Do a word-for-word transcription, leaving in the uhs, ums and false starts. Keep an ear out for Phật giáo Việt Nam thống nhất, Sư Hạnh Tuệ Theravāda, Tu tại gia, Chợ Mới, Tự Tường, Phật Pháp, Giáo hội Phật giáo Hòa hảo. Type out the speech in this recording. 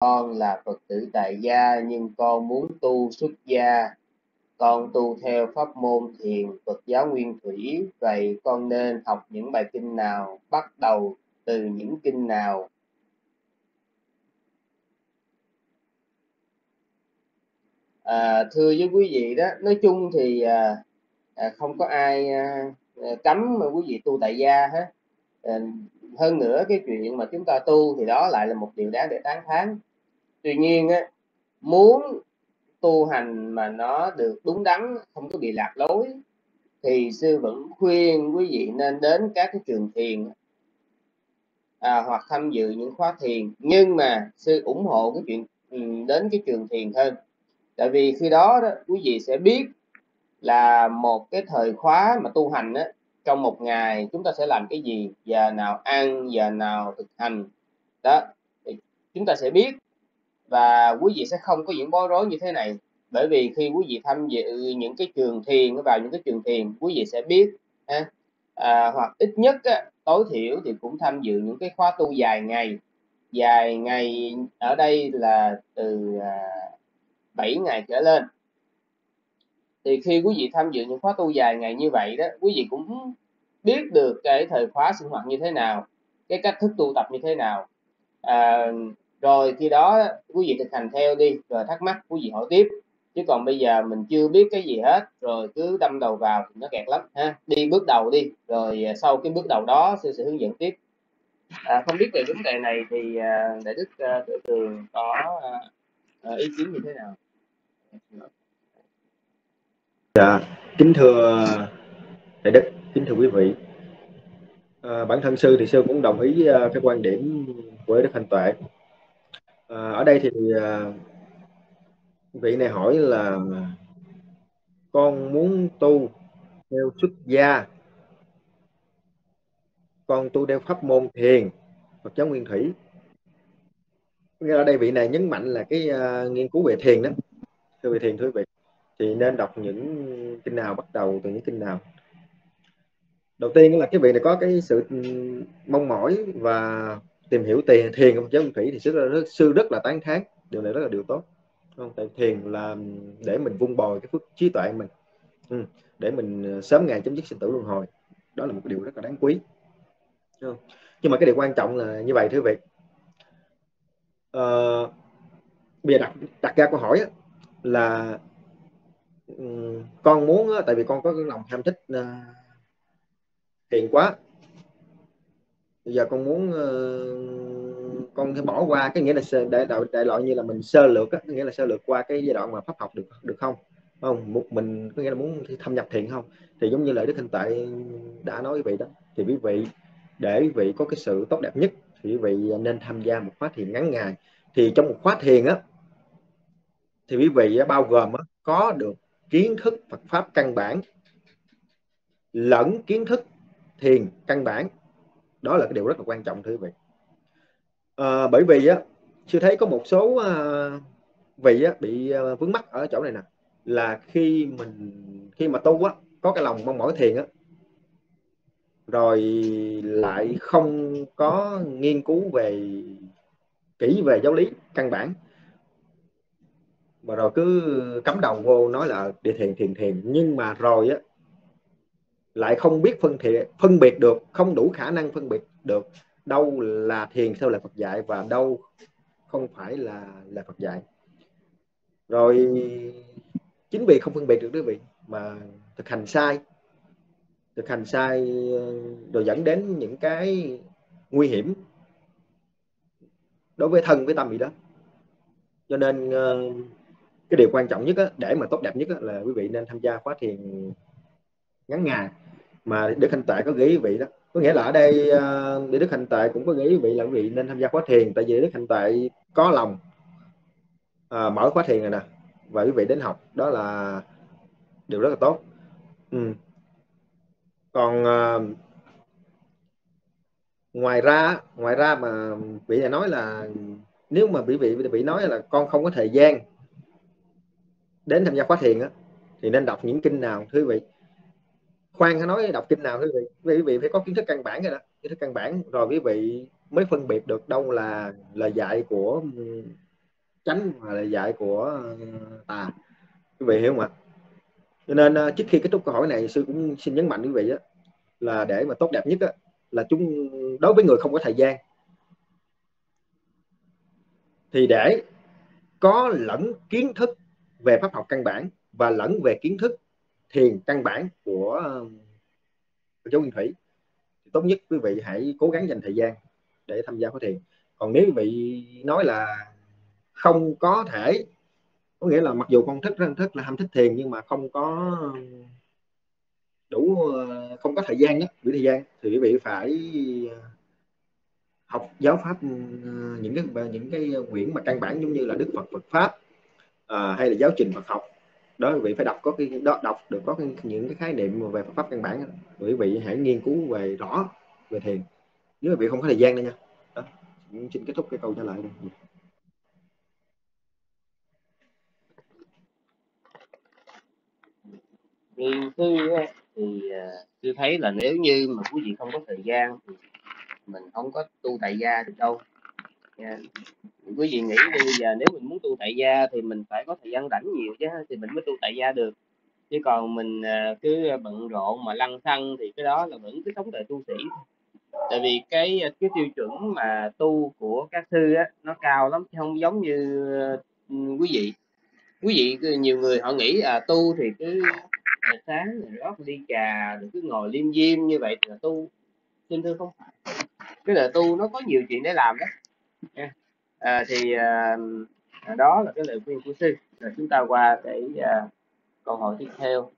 Con là Phật tử tại gia nhưng con muốn tu xuất gia. Con tu theo pháp môn thiền Phật giáo Nguyên Thủy. Vậy con nên học những bài kinh nào? Bắt đầu từ những kinh nào? À, thưa với quý vị đó, nói chung thì à, à, không có ai à, cấm mà quý vị tu tại gia hết. À, hơn nữa cái chuyện mà chúng ta tu thì đó lại là một điều đáng để tán thán. Tuy nhiên á, muốn tu hành mà nó được đúng đắn, không có bị lạc lối, thì sư vẫn khuyên quý vị nên đến các cái trường thiền à, hoặc tham dự những khóa thiền. Nhưng mà sư ủng hộ cái chuyện đến cái trường thiền hơn. Tại vì khi đó, đó quý vị sẽ biết là một cái thời khóa mà tu hành đó, trong một ngày chúng ta sẽ làm cái gì, giờ nào ăn, giờ nào thực hành đó, chúng ta sẽ biết. Và quý vị sẽ không có những bối rối như thế này, bởi vì khi quý vị tham dự những cái trường thiền, vào những cái trường thiền, quý vị sẽ biết ha. À, hoặc ít nhất á, tối thiểu thì cũng tham dự những cái khóa tu dài ngày. Dài ngày ở đây là từ à, bảy ngày trở lên. Thì khi quý vị tham dự những khóa tu dài ngày như vậy đó, quý vị cũng biết được cái thời khóa sinh hoạt như thế nào, cái cách thức tu tập như thế nào. À, rồi khi đó quý vị thực hành theo đi, rồi thắc mắc quý vị hỏi tiếp. Chứ còn bây giờ mình chưa biết cái gì hết, rồi cứ đâm đầu vào thì nó kẹt lắm ha. Đi bước đầu đi, rồi sau cái bước đầu đó sư sẽ hướng dẫn tiếp. À, không biết về vấn đề này thì Đại Đức Tự Tường có ý kiến như thế nào? Dạ, kính thưa Đại Đức, kính thưa quý vị. À, bản thân sư thì sư cũng đồng ý với cái quan điểm của Đức Hạnh Tuệ. À, ở đây thì à, vị này hỏi là con muốn tu theo xuất gia, con tu theo pháp môn thiền Phật giáo Nguyên Thủy. Ở đây vị này nhấn mạnh là cái à, nghiên cứu về thiền đó. Thưa vị thiền, thưa vị thì nên đọc những kinh nào, bắt đầu từ những kinh nào? Đầu tiên là cái vị này có cái sự mong mỏi và tìm hiểu thiền thiền của Phật giáo Nguyên Thủy thì sư rất là tán thán, điều này rất là điều tốt. Không, tại thiền là để mình vun bồi cái phước trí tuệ mình, ừ, để mình sớm ngày chấm dứt sinh tử luân hồi, đó là một cái điều rất là đáng quý. Không? Nhưng mà cái điều quan trọng là như vậy thưa vị. À, bây giờ đặt đặt ra câu hỏi là con muốn, tại vì con có cái lòng ham thích uh, thiền quá, bây giờ con muốn uh, con phải bỏ qua cái nghĩa là đại, đại, đại loại như là mình sơ lược á, nghĩa là sơ lược qua cái giai đoạn mà pháp học được được không, không một mình có nghĩa là muốn thâm nhập thiền không, thì giống như lời Đức Hạnh Tuệ đã nói với vị đó, thì quý vị để quý vị có cái sự tốt đẹp nhất thì quý vị nên tham gia một khóa thiền ngắn ngày. Thì trong một khóa thiền á thì quý vị bao gồm á, có được kiến thức Phật pháp căn bản lẫn kiến thức thiền căn bản, đó là cái điều rất là quan trọng thưa quý vị. À, bởi vì á, chưa thấy có một số à, vị á, bị à, vướng mắc ở chỗ này nè, là khi mình khi mà tu á, có cái lòng mong mỏi thiền á, rồi lại không có nghiên cứu về kỹ về giáo lý căn bản, mà rồi cứ cắm đầu vô nói là địa thiền thiền thiền, nhưng mà rồi á lại không biết phân thiện, phân biệt được, không đủ khả năng phân biệt được đâu là thiền theo lời Phật dạy và đâu không phải là là Phật dạy. Rồi chính vì không phân biệt được quý vị mà thực hành sai, thực hành sai rồi dẫn đến những cái nguy hiểm đối với thân với tâm gì đó. Cho nên cái điều quan trọng nhất á, để mà tốt đẹp nhất á, là quý vị nên tham gia khóa thiền ngắn ngày mà Đức Hạnh Tuệ có ghi vị đó. Có nghĩa là ở đây Đức Hạnh Tuệ cũng có ghi vị là quý vị nên tham gia khóa thiền, tại vì Đức Hạnh Tuệ có lòng à, mở khóa thiền này nè và quý vị đến học, đó là điều rất là tốt. Ừ. Còn à, ngoài ra ngoài ra mà vị này nói là nếu mà quý vị bị nói là con không có thời gian đến tham gia khóa thiền á, thì nên đọc những kinh nào thưa quý vị? Khoan hãy nói đọc kinh nào thưa quý vị, quý vị phải có kiến thức căn bản rồi đó, kiến thức căn bản rồi quý vị mới phân biệt được đâu là lời dạy của tránh và lời dạy của ta. Quý vị hiểu không ạ? Cho nên trước khi kết thúc câu hỏi này, sư cũng xin nhấn mạnh quý vị đó, là để mà tốt đẹp nhất đó, là chúng đối với người không có thời gian thì để có lẫn kiến thức về pháp học căn bản và lẫn về kiến thức thiền căn bản của, của Giáo Nguyên Thủy, tốt nhất quý vị hãy cố gắng dành thời gian để tham gia khóa thiền. Còn nếu quý vị nói là không có thể, có nghĩa là mặc dù con thích rất thích là ham thích thiền nhưng mà không có đủ, không có thời gian đó, đủ thời gian, thì quý vị phải học giáo pháp những cái những cái quyển mà căn bản giống như là Đức Phật Phật pháp à, hay là giáo trình Phật học đó. Quý vị phải đọc có cái đó, đọc được có cái, những cái khái niệm về Phật pháp căn bản đó. Quý vị hãy nghiên cứu về rõ về thiền nếu quý vị không có thời gian nữa nha. Đó, xin kết thúc cái câu trả lời này. Riêng sư thì sư thấy là nếu như mà quý vị không có thời gian thì mình không có tu tại gia được đâu. Yeah. Quý vị nghĩ bây giờ nếu mình muốn tu tại gia thì mình phải có thời gian rảnh nhiều chứ thì mình mới tu tại gia được. Chứ còn mình cứ bận rộn mà lăng xăng thì cái đó là vẫn cứ sống đời tu sĩ. Tại vì cái cái tiêu chuẩn mà tu của các sư á, nó cao lắm, không giống như quý vị. Quý vị nhiều người họ nghĩ à, tu thì cứ sáng rồi rót ly trà rồi cứ ngồi liêm diêm như vậy là tu. Xin thưa không phải, cái đời tu nó có nhiều chuyện để làm đó. À, thì à, đó là cái lời khuyên của sư. Rồi chúng ta qua cái à, câu hỏi tiếp theo.